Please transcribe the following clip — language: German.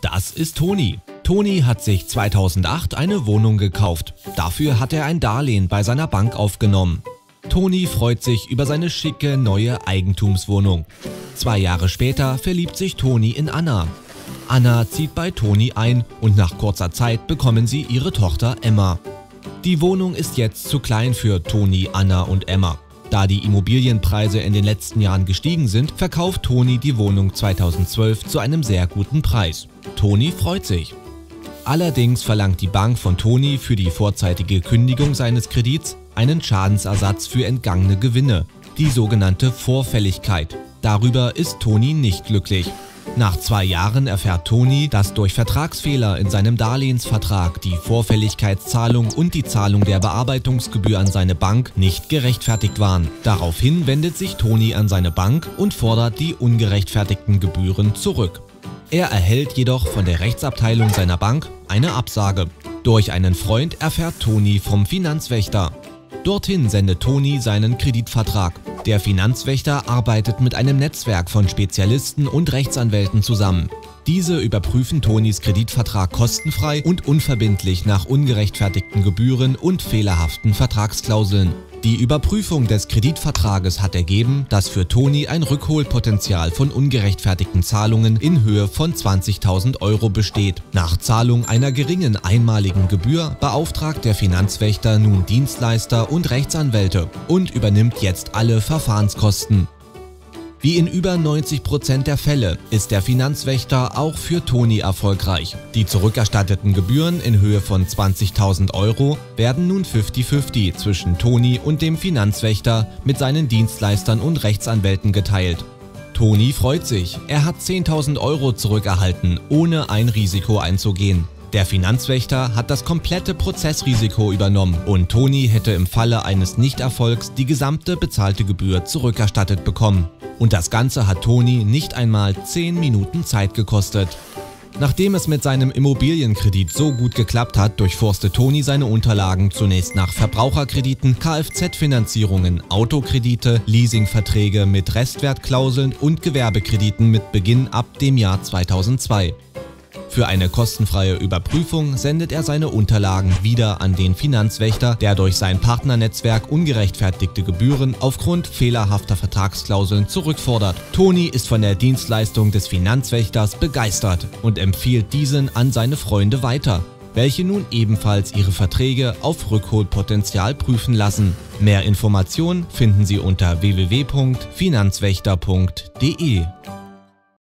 Das ist Toni. Toni hat sich 2008 eine Wohnung gekauft. Dafür hat er ein Darlehen bei seiner Bank aufgenommen. Toni freut sich über seine schicke neue Eigentumswohnung. 2 Jahre später verliebt sich Toni in Anna. Anna zieht bei Toni ein und nach kurzer Zeit bekommen sie ihre Tochter Emma. Die Wohnung ist jetzt zu klein für Toni, Anna und Emma. Da die Immobilienpreise in den letzten Jahren gestiegen sind, verkauft Toni die Wohnung 2012 zu einem sehr guten Preis. Toni freut sich. Allerdings verlangt die Bank von Toni für die vorzeitige Kündigung seines Kredits einen Schadensersatz für entgangene Gewinne, die sogenannte Vorfälligkeit. Darüber ist Toni nicht glücklich. Nach 2 Jahren erfährt Toni, dass durch Vertragsfehler in seinem Darlehensvertrag die Vorfälligkeitszahlung und die Zahlung der Bearbeitungsgebühr an seine Bank nicht gerechtfertigt waren. Daraufhin wendet sich Toni an seine Bank und fordert die ungerechtfertigten Gebühren zurück. Er erhält jedoch von der Rechtsabteilung seiner Bank eine Absage. Durch einen Freund erfährt Toni vom Finanzwächter. Dorthin sendet Toni seinen Kreditvertrag. Der Finanzwächter arbeitet mit einem Netzwerk von Spezialisten und Rechtsanwälten zusammen. Diese überprüfen Tonis Kreditvertrag kostenfrei und unverbindlich nach ungerechtfertigten Gebühren und fehlerhaften Vertragsklauseln. Die Überprüfung des Kreditvertrages hat ergeben, dass für Toni ein Rückholpotenzial von ungerechtfertigten Zahlungen in Höhe von 20.000 € besteht. Nach Zahlung einer geringen einmaligen Gebühr beauftragt der Finanzwächter nun Dienstleister und Rechtsanwälte und übernimmt jetzt alle Verfahrenskosten. Wie in über 90% der Fälle ist der Finanzwächter auch für Toni erfolgreich. Die zurückerstatteten Gebühren in Höhe von 20.000 € werden nun 50-50 zwischen Toni und dem Finanzwächter mit seinen Dienstleistern und Rechtsanwälten geteilt. Toni freut sich, er hat 10.000 € zurückerhalten, ohne ein Risiko einzugehen. Der Finanzwächter hat das komplette Prozessrisiko übernommen und Toni hätte im Falle eines Nichterfolgs die gesamte bezahlte Gebühr zurückerstattet bekommen. Und das Ganze hat Toni nicht einmal 10 Minuten Zeit gekostet. Nachdem es mit seinem Immobilienkredit so gut geklappt hat, durchforste Toni seine Unterlagen zunächst nach Verbraucherkrediten, Kfz-Finanzierungen, Autokredite, Leasingverträge mit Restwertklauseln und Gewerbekrediten mit Beginn ab dem Jahr 2002. Für eine kostenfreie Überprüfung sendet er seine Unterlagen wieder an den Finanzwächter, der durch sein Partnernetzwerk ungerechtfertigte Gebühren aufgrund fehlerhafter Vertragsklauseln zurückfordert. Toni ist von der Dienstleistung des Finanzwächters begeistert und empfiehlt diesen an seine Freunde weiter, welche nun ebenfalls ihre Verträge auf Rückholpotenzial prüfen lassen. Mehr Informationen finden Sie unter www.finanzwaechter.de.